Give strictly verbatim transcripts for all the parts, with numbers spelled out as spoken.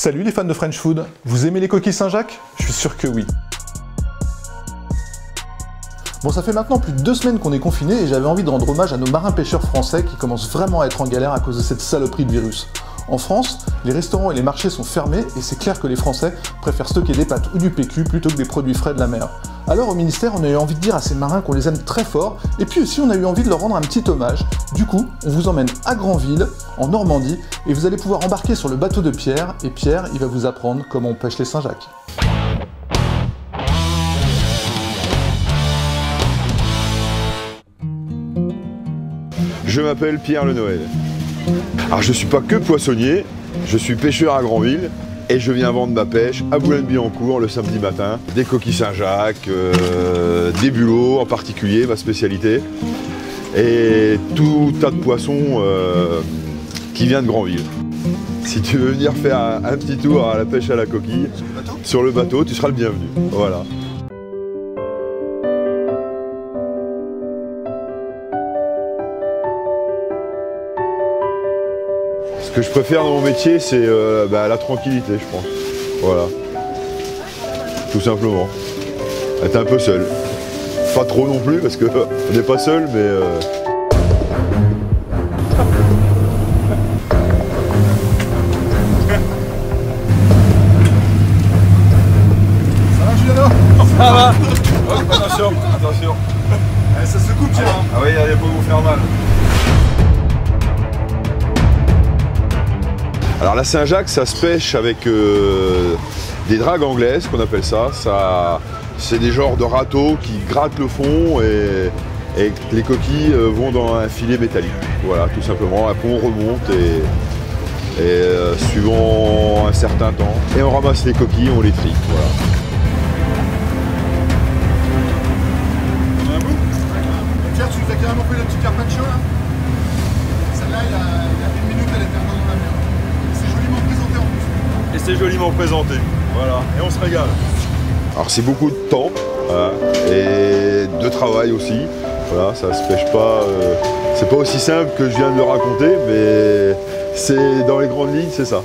Salut les fans de French Food, vous aimez les coquilles Saint-Jacques? Je suis sûr que oui. Bon, ça fait maintenant plus de deux semaines qu'on est confinés et j'avais envie de rendre hommage à nos marins pêcheurs français qui commencent vraiment à être en galère à cause de cette saloperie de virus. En France, les restaurants et les marchés sont fermés et c'est clair que les Français préfèrent stocker des pâtes ou du P Q plutôt que des produits frais de la mer. Alors au ministère, on a eu envie de dire à ces marins qu'on les aime très fort et puis aussi on a eu envie de leur rendre un petit hommage. Du coup, on vous emmène à Granville, en Normandie, et vous allez pouvoir embarquer sur le bateau de Pierre, et Pierre, il va vous apprendre comment on pêche les Saint-Jacques. Je m'appelle Pierre le Noël. Alors je ne suis pas que poissonnier, je suis pêcheur à Granville et je viens vendre ma pêche à Boulogne-Billancourt le samedi matin. Des coquilles Saint-Jacques, euh, des bulots en particulier, ma spécialité, et tout tas de poissons euh, qui vient de Granville. Si tu veux venir faire un, un petit tour à la pêche à la coquille sur le bateau, tu seras le bienvenu. Voilà. Ce que je préfère dans mon métier, c'est euh, bah, la tranquillité, je pense. Voilà. Tout simplement. Être un peu seul. Pas trop non plus, parce qu'on euh, n'est pas seul, mais... Euh... Ça va, Juliano? Ça va. Ouais, attention, attention. Allez, ça se coupe, tiens. Ah oui, allez, pas vous faire mal. Alors la Saint-Jacques, ça se pêche avec euh, des dragues anglaises, qu'on appelle ça. ça C'est des genres de râteaux qui grattent le fond et, et les coquilles vont dans un filet métallique. Voilà, tout simplement. Après on remonte et, et euh, suivant un certain temps. Et on ramasse les coquilles, on les trie. Voilà. Pierre, tu nous as carrément pris le petit carpaccio là. Celle-là, il y a une minute, elle était en dans la mer. Et c'est joliment présenté, voilà, et on se régale. Alors c'est beaucoup de temps, voilà, et de travail aussi, voilà, ça se pêche pas, euh, c'est pas aussi simple que je viens de le raconter, mais c'est dans les grandes lignes, c'est ça.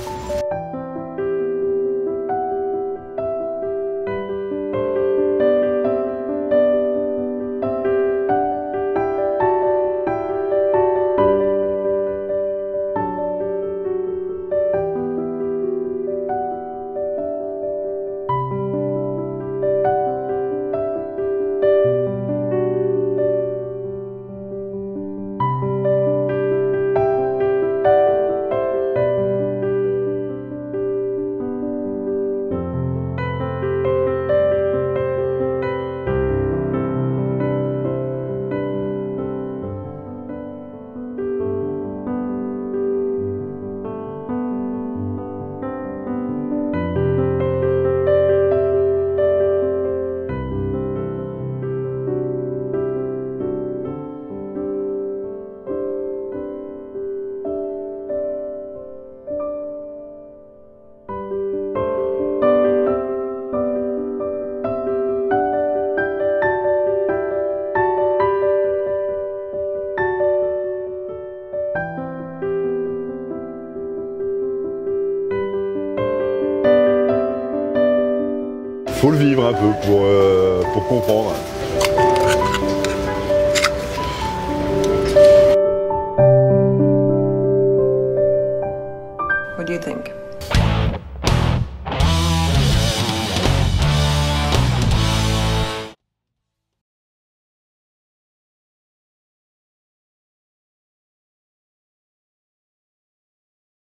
Faut le vivre un peu pour, euh, pour comprendre. What do you think?